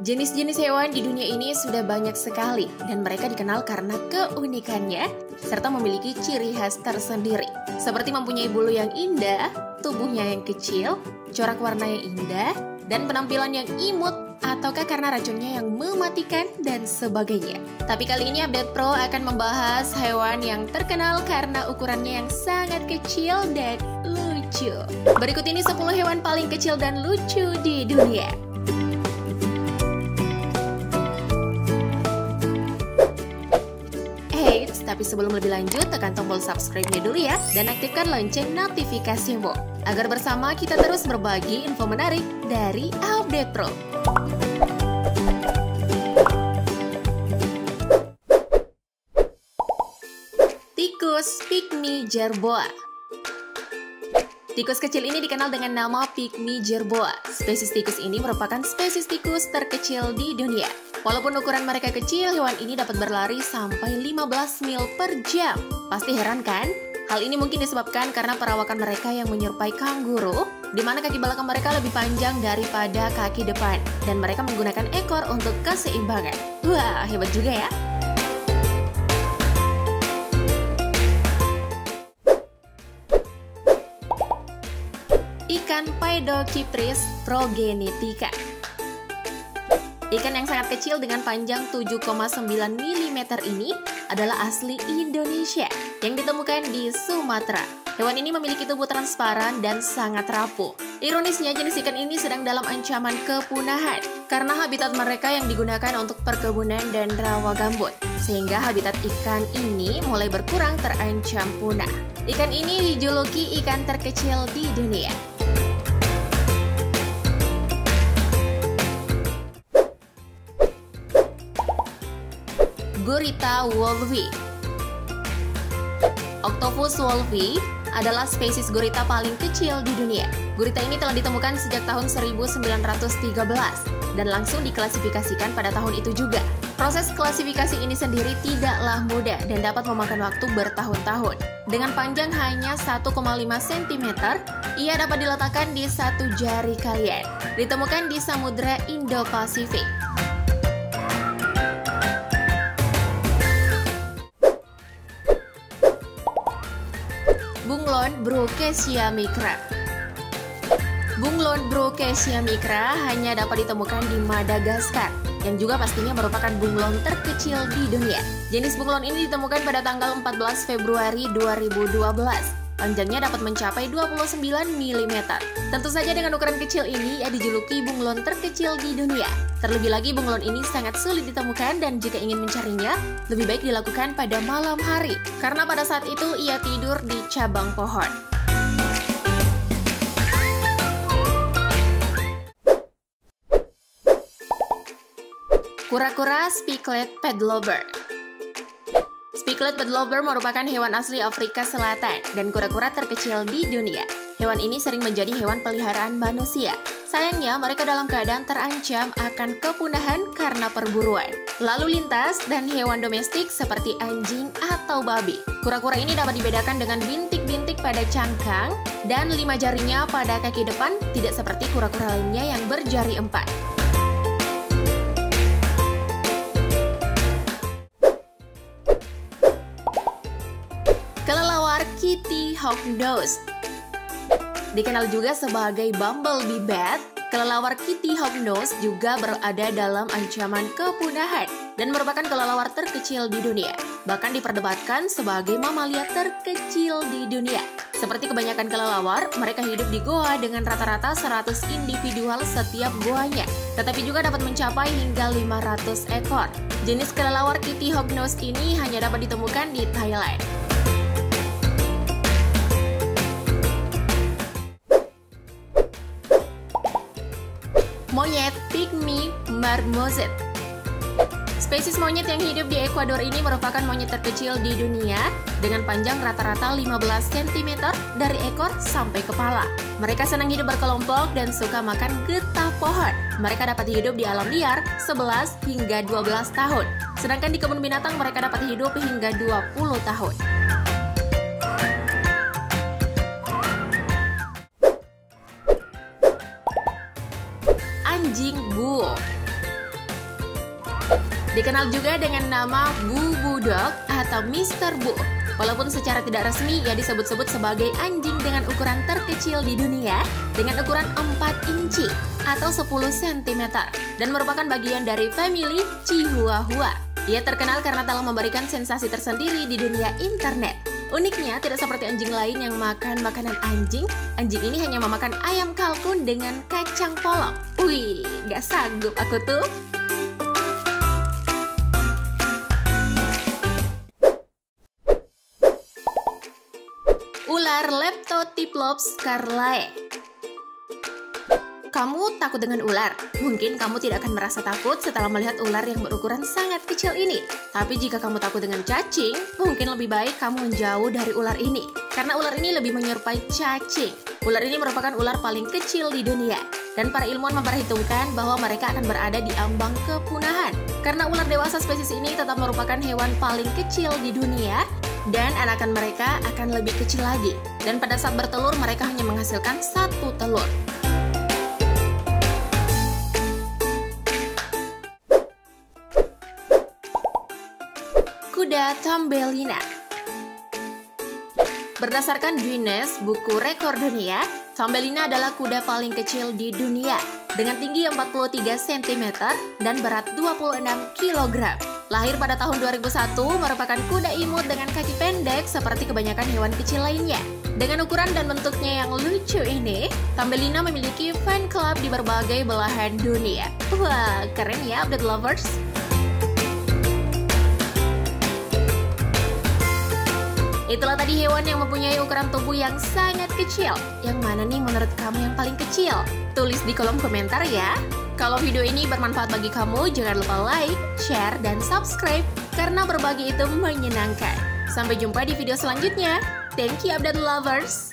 Jenis-jenis hewan di dunia ini sudah banyak sekali dan mereka dikenal karena keunikannya serta memiliki ciri khas tersendiri. Seperti mempunyai bulu yang indah, tubuhnya yang kecil, corak warna yang indah, dan penampilan yang imut ataukah karena racunnya yang mematikan dan sebagainya. Tapi kali ini Update Pro akan membahas hewan yang terkenal karena ukurannya yang sangat kecil dan lucu. Berikut ini 10 hewan paling kecil dan lucu di dunia. Tapi sebelum lebih lanjut, tekan tombol subscribe-nya dulu ya, dan aktifkan lonceng notifikasimu, agar bersama kita terus berbagi info menarik dari Update Pro. Tikus Pikmi Jerboa. Tikus kecil ini dikenal dengan nama Pikmi Jerboa. Spesies tikus ini merupakan spesies tikus terkecil di dunia. Walaupun ukuran mereka kecil, hewan ini dapat berlari sampai 15 mil per jam. Pasti heran kan? Hal ini mungkin disebabkan karena perawakan mereka yang menyerupai kanguru, di mana kaki belakang mereka lebih panjang daripada kaki depan, dan mereka menggunakan ekor untuk keseimbangan. Wah, hebat juga ya! Ikan Paedocypris Progenetica. Ikan yang sangat kecil dengan panjang 7,9 mm ini adalah asli Indonesia yang ditemukan di Sumatera. Hewan ini memiliki tubuh transparan dan sangat rapuh. Ironisnya, jenis ikan ini sedang dalam ancaman kepunahan karena habitat mereka yang digunakan untuk perkebunan dan rawa gambut, sehingga habitat ikan ini mulai berkurang terancam punah. Ikan ini dijuluki ikan terkecil di dunia. Gurita Wolfi. Octopus Wolfi adalah spesies gurita paling kecil di dunia. Gurita ini telah ditemukan sejak tahun 1913 dan langsung diklasifikasikan pada tahun itu juga. Proses klasifikasi ini sendiri tidaklah mudah dan dapat memakan waktu bertahun-tahun. Dengan panjang hanya 1,5 cm, ia dapat diletakkan di satu jari kalian. Ditemukan di Samudra Indo-Pasifik. Bunglon Brookesia Micra. Bunglon Brookesia Micra hanya dapat ditemukan di Madagaskar, yang juga pastinya merupakan bunglon terkecil di dunia. Jenis bunglon ini ditemukan pada tanggal 14 Februari 2012. Panjangnya dapat mencapai 29 mm. Tentu saja dengan ukuran kecil ini, ia dijuluki bunglon terkecil di dunia. Terlebih lagi, bunglon ini sangat sulit ditemukan dan jika ingin mencarinya, lebih baik dilakukan pada malam hari, karena pada saat itu ia tidur di cabang pohon. Kura-kura Speckled Padloper. Speckled Padloper merupakan hewan asli Afrika Selatan dan kura-kura terkecil di dunia. Hewan ini sering menjadi hewan peliharaan manusia. Sayangnya, mereka dalam keadaan terancam akan kepunahan karena perburuan, lalu lintas, dan hewan domestik seperti anjing atau babi. Kura-kura ini dapat dibedakan dengan bintik-bintik pada cangkang dan 5 jarinya pada kaki depan, tidak seperti kura-kura lainnya yang berjari 4. Kelelawar Kitty Hawk Nose. Dikenal juga sebagai Bumblebee Bat, kelelawar Kitty Hawk Nose juga berada dalam ancaman kepunahan dan merupakan kelelawar terkecil di dunia. Bahkan diperdebatkan sebagai mamalia terkecil di dunia. Seperti kebanyakan kelelawar, mereka hidup di goa dengan rata-rata 100 individual setiap goanya, tetapi juga dapat mencapai hingga 500 ekor. Jenis kelelawar Kitty Hawk Nose ini hanya dapat ditemukan di Thailand. Monyet Pikmi Marmoset. Spesies monyet yang hidup di Ekuador ini merupakan monyet terkecil di dunia dengan panjang rata-rata 15 cm dari ekor sampai kepala. Mereka senang hidup berkelompok dan suka makan getah pohon. Mereka dapat hidup di alam liar 11 hingga 12 tahun. Sedangkan di kebun binatang mereka dapat hidup hingga 20 tahun. Anjing buo. Dikenal juga dengan nama Boo Boo Dog atau Mr. Boo. Walaupun secara tidak resmi ia disebut-sebut sebagai anjing dengan ukuran terkecil di dunia dengan ukuran 4 inci atau 10 cm dan merupakan bagian dari famili Chihuahua. Ia terkenal karena telah memberikan sensasi tersendiri di dunia internet. Uniknya, tidak seperti anjing lain yang makan makanan anjing, anjing ini hanya memakan ayam kalkun dengan kacang polong. Wih, gak sanggup aku tuh. Ular Leptotyplops Carlae. Kamu takut dengan ular? Mungkin kamu tidak akan merasa takut setelah melihat ular yang berukuran sangat kecil ini. Tapi jika kamu takut dengan cacing, mungkin lebih baik kamu menjauh dari ular ini. Karena ular ini lebih menyerupai cacing. Ular ini merupakan ular paling kecil di dunia. Dan para ilmuwan memperhitungkan bahwa mereka akan berada di ambang kepunahan. Karena ular dewasa spesies ini tetap merupakan hewan paling kecil di dunia, dan anakan mereka akan lebih kecil lagi. Dan pada saat bertelur, mereka hanya menghasilkan 1 telur. Kuda Thumbelina. Berdasarkan Guinness, buku rekor dunia, Thumbelina adalah kuda paling kecil di dunia, dengan tinggi 43 cm dan berat 26 kg. Lahir pada tahun 2001, merupakan kuda imut dengan kaki pendek seperti kebanyakan hewan kecil lainnya. Dengan ukuran dan bentuknya yang lucu ini, Thumbelina memiliki fan club di berbagai belahan dunia. Wah, keren ya update lovers! Itulah tadi hewan yang mempunyai ukuran tubuh yang sangat kecil. Yang mana nih menurut kamu yang paling kecil? Tulis di kolom komentar ya. Kalau video ini bermanfaat bagi kamu, jangan lupa like, share, dan subscribe karena berbagi itu menyenangkan. Sampai jumpa di video selanjutnya. Thank you, update lovers!